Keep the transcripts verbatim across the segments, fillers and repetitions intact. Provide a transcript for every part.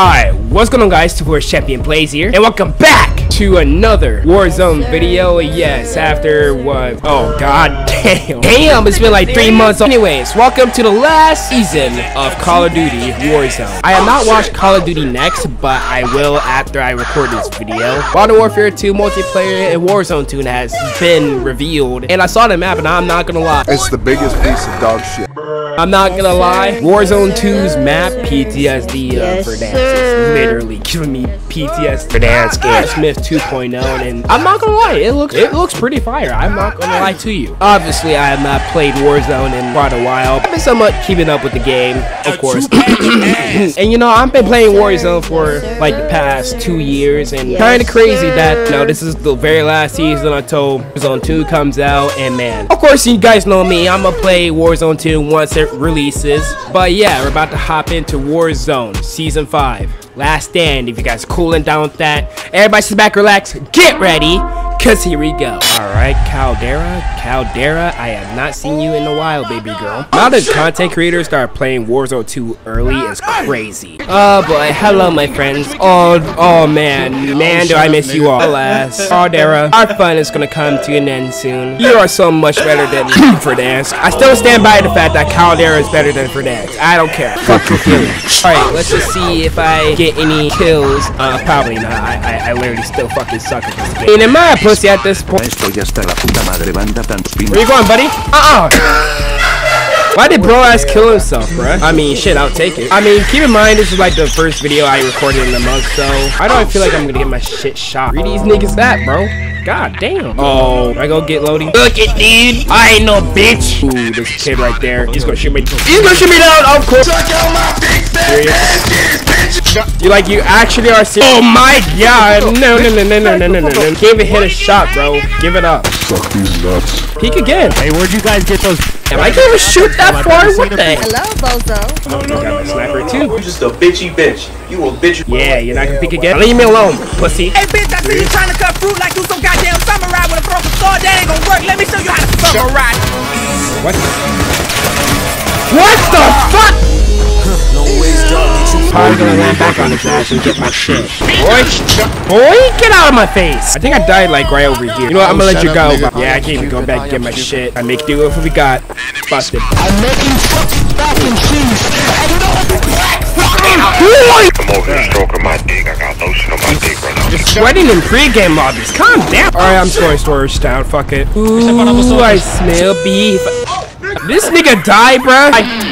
Alright, what's going on guys, Tavoris ChampionPlayz here, and welcome back to another Warzone video. Yes, after what? Oh god damn. Damn, it's been like three months. Anyways, welcome to the last season of Call of Duty Warzone. I have not watched Call of Duty Next, but I will after I record this video. Modern Warfare two multiplayer and Warzone two has been revealed, and I saw the map and I'm not gonna lie, it's the biggest piece of dog shit. I'm not gonna lie, Warzone two's map, P T S D uh, Verdansk, is literally giving me P T S D. Verdansk and Smith two point oh, and I'm not gonna lie, it looks it looks pretty fire. I'm not gonna lie to you. Obviously, I have not played Warzone in quite a while. I've been somewhat keeping up with the game, of course. And you know, I've been playing Warzone for like the past two years, and kind of crazy that you know this is the very last season until Warzone two comes out. And man, of course, you guys know me. I'm gonna play Warzone two once it releases. But yeah, we're about to hop into Warzone Season five, Last Stand. If you guys are cooling down with that, everybody sit back, relax, get ready, cause here we go. Alright, Caldera, Caldera, I have not seen you in a while, baby girl. Now that content creators start playing Warzone two early is crazy. Oh boy, hello my friends. Oh, oh man, man do I miss you all. Alas, Caldera, our fun is gonna come to an end soon. You are so much better than Verdansk. I still stand by the fact that Caldera is better than Verdansk. I don't care. Fuck your feelings. Alright, let's just see if I get any kills. Uh, probably not. I, I, I literally still fucking suck at this game. And in my pussy at this point. Where you going, buddy? Uh-uh. Why did bro ass kill himself, bruh? I mean, shit, I'll take it. I mean, keep in mind, this is like the first video I recorded in the month, so I don't feel like I'm gonna get my shit shot. Read these niggas that, bro. God damn. Oh, I go get loading. Look it, dude. I ain't no bitch. Ooh, this kid right there. He's gonna shoot me. He's gonna shoot me down, of course. Serious? You like you actually are serious. Oh my god. No no no no no no no no no. Give it hit a shot, bro. Give it up. Fuck these nuts. Peek again. Hey, where'd you guys get those? Am I gonna shoot that far? What the heck? Hello, bozo. Oh, no, got the sniper too. You just a bitchy bitch. You a bitch. Yeah, you're not gonna peek again. Leave me alone, pussy. Hey bitch, I see you trying to cut fruit like you some goddamn samurai with a broken sword. That ain't gonna work. Let me show you how to samurai. What? What the fuck? No ways, dog. I'm gonna land back on his ass and get my shit. Boy, boy, get out of my face. I think I died like right over here. You know what, I'm gonna let you go. Yeah, I can't even go back and get my shit. I make do with what we got. Busted. I'm making fucking fucking cheese. I don't know what the black fucking boy. I'm over here stroking my dick. I got lotion on my dick right now. You're sweating in pregame lobbies. Calm down. Alright, I'm sorry, storage down. Fuck it. Ooh, I smell beef. This nigga died, bruh. I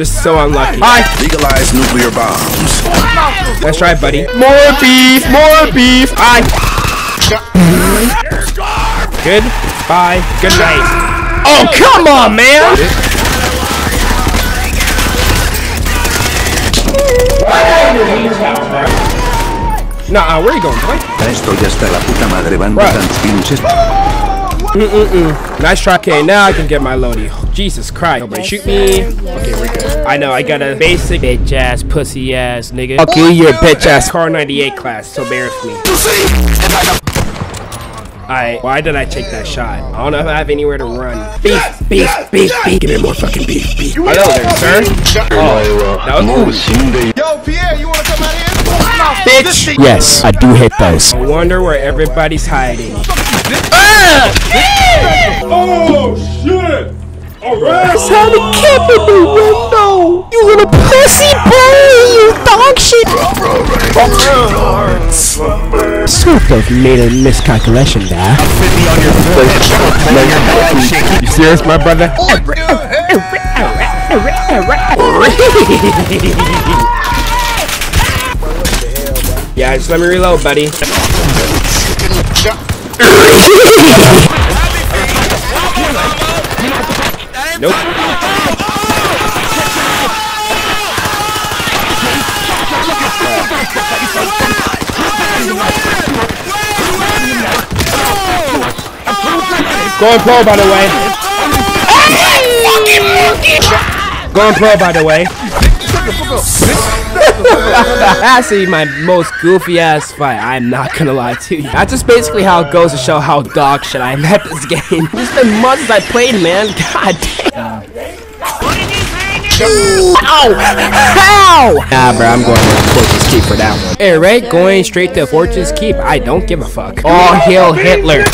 Just so unlucky. Hi. Legalize nuclear bombs. That's right, buddy. More beef, more beef. I. Good. Bye. Good night. Oh, come on, man. Nah, where are you going, boy? Bruh. Mm mm mm. Nice try. Okay, now I can get my loadie. Oh, Jesus Christ. Nobody shoot me. Okay, we're good. I know, I got a basic bitch ass, pussy ass nigga. Okay, you're a bitch ass. Car ninety-eight class, so bear with me. Alright, why did I take that shot? I don't know if I have anywhere to run. Beef, beef, beef, beef. Give me more fucking beef, beef. Hello there, sir. Oh, that was cool. Yo, Pierre, you wanna come out here? Bitch. Yes, I do hit those. I wonder where everybody's hiding. Oh shit! Alright! That's how the camera blew window! You little pussy boy! You dog shit! Sort of made a miscalculation there. You serious, my brother? Yeah, just let me reload, buddy. Nope. Going pro, by the way. Going pro, by the way. That's my most goofy ass fight, I'm not gonna lie to you. That's just basically how it goes to show how dog shit I'm at this game. It's been months I played, man. God damn. Ooh. Ow! How? Nah, bro, I'm going to Fortune's Keep for that one. All right, going straight to Fortune's Keep. I don't give a fuck. Oh, hail Hitler.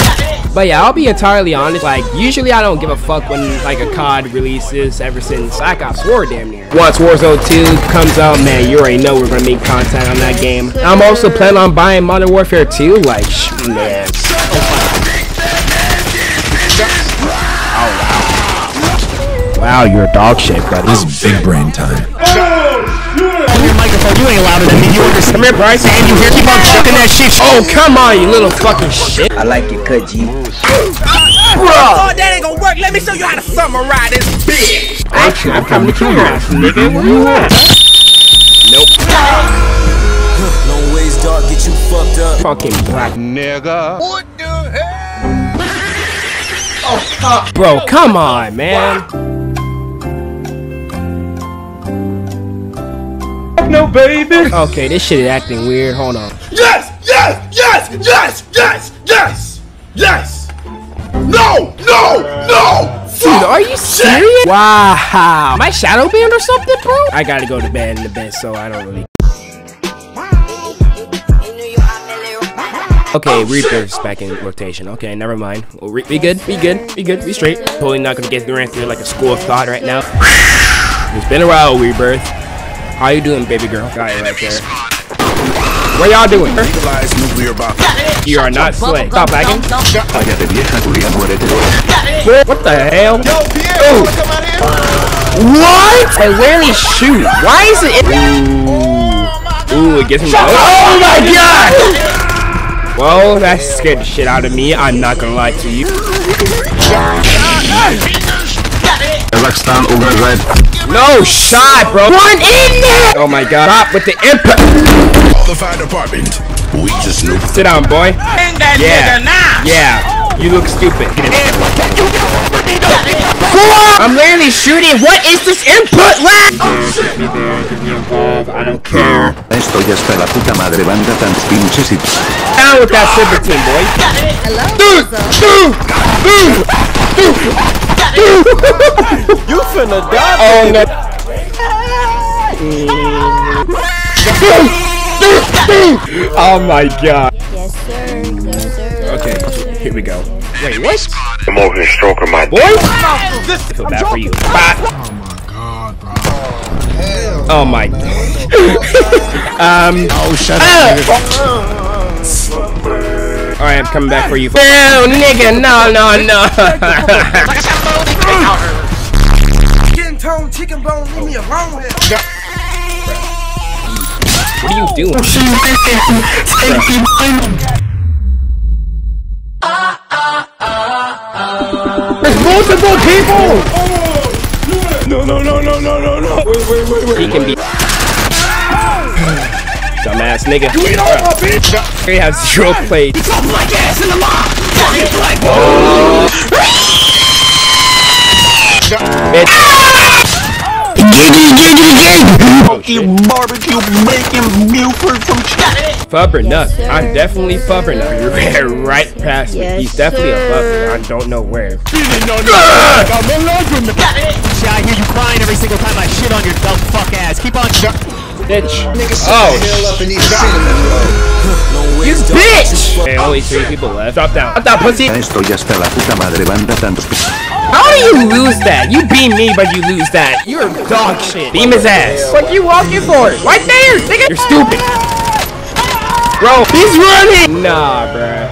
But yeah, I'll be entirely honest, like, usually I don't give a fuck when, like, a C O D releases ever since Black Ops four damn near. Once Warzone two comes out, man, you already know we're gonna make content on that game. I'm also planning on buying Modern Warfare two, like, sh man. Oh, wow. Wow, you're a dog shit, brother. This is big brain time. Your microphone, you ain't louder than me. You understand? Come here, Bryce, and you here. Keep on chucking that shit. Oh, come on, you little fucking shit. I like your cut, G. Bro, oh, that ain't gonna work. Let me show you how to summarize this bitch. Actually, I'm coming to kill your ass, nigga. What do you want? Nope. Long ways dark, get you fucked up. Fucking black nigga. What the hell? Oh, fuck. Bro, come on, man. No, baby. Okay, this shit is acting weird. Hold on. Yes, yes, yes, yes, yes, yes, yes. No, no, no. Dude, are you serious? Wow. Am I shadow banned or something, bro? I gotta go to bed in the bed, so I don't really. Okay, oh, Rebirth's back in rotation. Okay, never mind. Well, re we good. We good. We good. We straight. Totally not gonna get through and through like a school of thought right now. It's been a while, Rebirth. How you doing, baby girl? Got it right there. What y'all doing? You are not slick. Stop lagging. What the hell? Ooh. What? And where he shoot? Why is it? Ooh, Ooh it gets him. Oh my god! Well, that scared the shit out of me. I'm not gonna lie to you. No shot, bro. One in there. Oh my god. Stop with the input. The fire department. We just knew. Sit down, boy. Yeah. Yeah. You look stupid. I'm literally shooting. What is this input lag? I don't care. Estoy hasta la puta madre banda tan pinches. Down with that Ciberton, boy. Hello. You finna die. Oh no. Oh my god. Yes sir. Yes sir. Okay, yes, sir. Here we go. Wait, what? I'm over here stroking my boy. This is bad for you. Bye. Oh my god, bro. Oh my. um. Oh shut up. All right, I'm coming back for you. No, nigga, no, no, no. Getting toned, chicken bone, leave me alone. What are you doing? There's multiple people! No, no, no, no, no, no, no. Wait, wait, wait, wait. He can be. Dumbass nigga. You ain't all my bitch. They have zero plates. You talk like ass in the mob. Fucking black boy. Bitch. Ah! Giggity, giggity, giggity. Barbecue, barbecue, bacon, Buford from China. Fubber nut. Yes, I'm definitely fubber nut. You ran right past yes, me. He's definitely sir. a fubber. I don't know where. I hear you crying every single time I shit on your dumb fuck ass. Keep on. Bitch. Oh. You bitch! Hey, only three people left. Drop down. Drop down, pussy! How do you lose that? You beam me, but you lose that. You're dog shit. Beam his ass. What you walking for? Right there, nigga! You're stupid. Bro, he's running! Nah, bruh.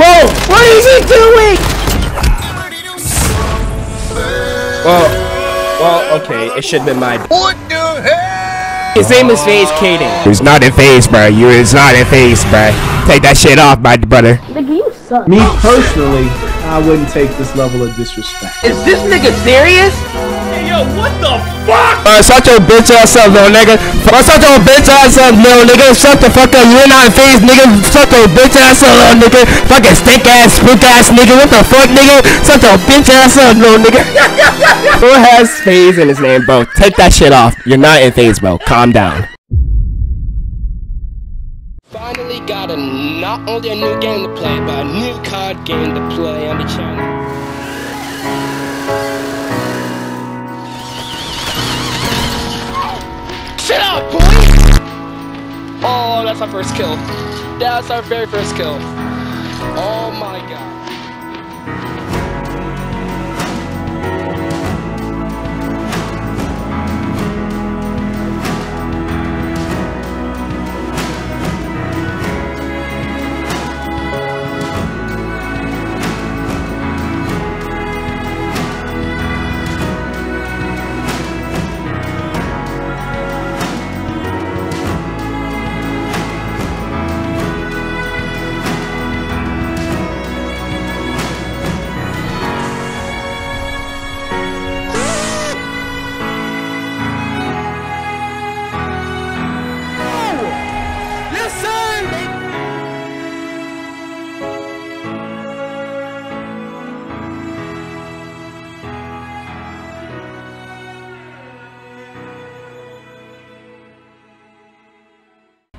Whoa! What is he doing? Well, well, okay. It should've been my- What the hell? His name is FaZe Kaden. He's not in FaZe, bro. You is not in FaZe, bro. Take that shit off, my brother. Nigga, you suck. Me personally, I wouldn't take this level of disrespect. Is this nigga serious? Hey, yo, what the fuck? Uh, shut your bitch ass up, little nigga. Uh, shut your bitch ass up, little nigga. Shut the fuck up. You're not in FaZe, nigga. Shut your bitch ass up, little nigga. Fucking stink ass, spook ass, nigga. What the fuck, nigga? Shut your bitch ass up, little nigga. Who has FaZe in his name, bro? Take that shit off. You're not in FaZe, bro. Calm down. Finally got a not only a new game to play, but a new card game to play on the channel. Get up, boy! Oh, that's our first kill. That's our very first kill. Oh my god.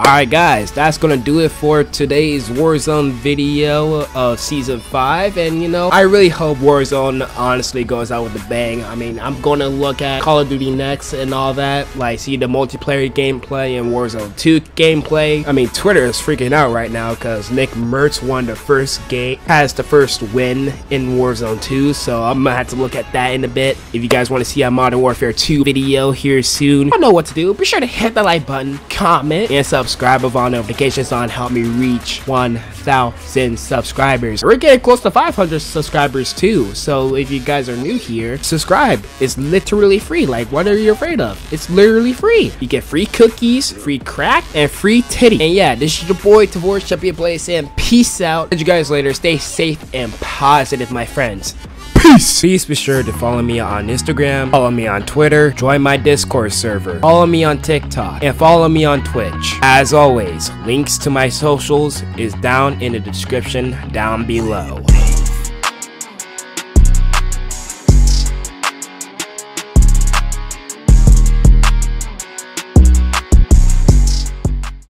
Alright guys, that's gonna do it for today's Warzone video of season five, and you know, I really hope Warzone honestly goes out with a bang. I mean, I'm gonna look at Call of Duty Next and all that, like see the multiplayer gameplay and Warzone two gameplay. I mean, Twitter is freaking out right now because Nick Mertz won the first game, has the first win in Warzone two, so I'm gonna have to look at that in a bit. If you guys want to see a Modern Warfare two video here soon, I don't know what to do, be sure to hit the like button, comment, and subscribe. subscribe of all notifications on help me reach one thousand subscribers. We're getting close to five hundred subscribers too, so if you guys are new here, subscribe. It's literally free. Like, what are you afraid of? It's literally free. You get free cookies, free crack, and free titty. And yeah, this is your boy Tavoris, ChampionPlayz, saying peace out. See you guys later. Stay safe and positive, my friends. Peace. Please be sure to follow me on Instagram, follow me on Twitter, join my Discord server, follow me on TikTok, and follow me on Twitch. As always, links to my socials is down in the description down below.